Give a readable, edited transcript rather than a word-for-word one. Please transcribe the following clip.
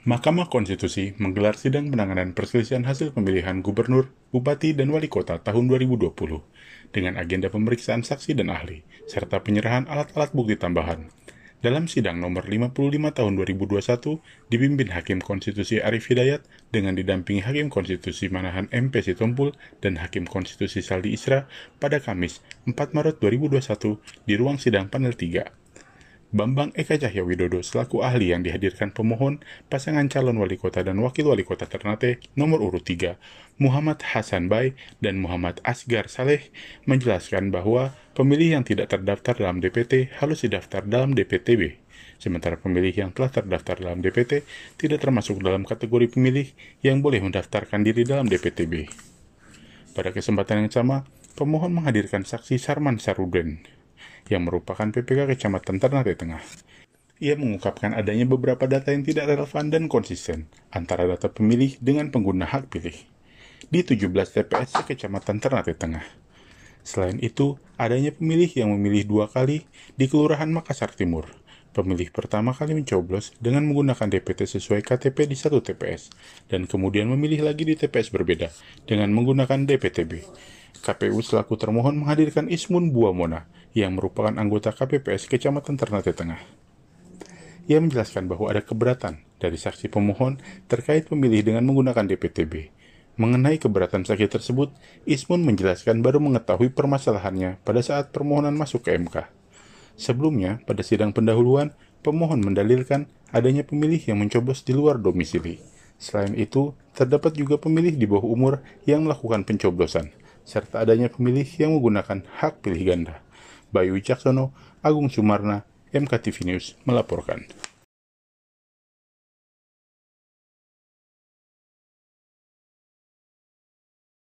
Mahkamah Konstitusi menggelar sidang penanganan perselisihan hasil pemilihan gubernur, bupati, dan wali kota tahun 2020 dengan agenda pemeriksaan saksi dan ahli, serta penyerahan alat-alat bukti tambahan. Dalam sidang nomor 55 tahun 2021, dipimpin Hakim Konstitusi Arief Hidayat dengan didampingi Hakim Konstitusi Manahan M.P.S. Sitompul dan Hakim Konstitusi Saldi Isra pada Kamis 4 Maret 2021 di ruang sidang panel 3. Bambang Eka Cahya Widodo selaku ahli yang dihadirkan pemohon pasangan calon wali kota dan wakil wali kota Ternate nomor urut 3, Muhammad Hasan Bay dan Muhammad Asgar Saleh menjelaskan bahwa pemilih yang tidak terdaftar dalam DPT harus didaftar dalam DPTb, sementara pemilih yang telah terdaftar dalam DPT tidak termasuk dalam kategori pemilih yang boleh mendaftarkan diri dalam DPTb. Pada kesempatan yang sama, pemohon menghadirkan saksi Sarman Sarugren, yang merupakan PPK Kecamatan Ternate Tengah. Ia mengungkapkan adanya beberapa data yang tidak relevan dan konsisten antara data pemilih dengan pengguna hak pilih di 17 TPS Kecamatan Ternate Tengah. Selain itu, adanya pemilih yang memilih 2 kali di Kelurahan Makassar Timur. Pemilih pertama kali mencoblos dengan menggunakan DPT sesuai KTP di 1 TPS, dan kemudian memilih lagi di TPS berbeda dengan menggunakan DPTb. KPU selaku termohon menghadirkan Ismun Buamona, yang merupakan anggota KPPS Kecamatan Ternate Tengah. Ia menjelaskan bahwa ada keberatan dari saksi pemohon terkait pemilih dengan menggunakan DPTb. Mengenai keberatan saksi tersebut, Ismun menjelaskan baru mengetahui permasalahannya pada saat permohonan masuk ke MK. Sebelumnya, pada sidang pendahuluan, pemohon mendalilkan adanya pemilih yang mencoblos di luar domisili. Selain itu, terdapat juga pemilih di bawah umur yang melakukan pencoblosan, serta adanya pemilih yang menggunakan hak pilih ganda. Bayu Wicaksono, Agung Sumarna, MKTV News melaporkan.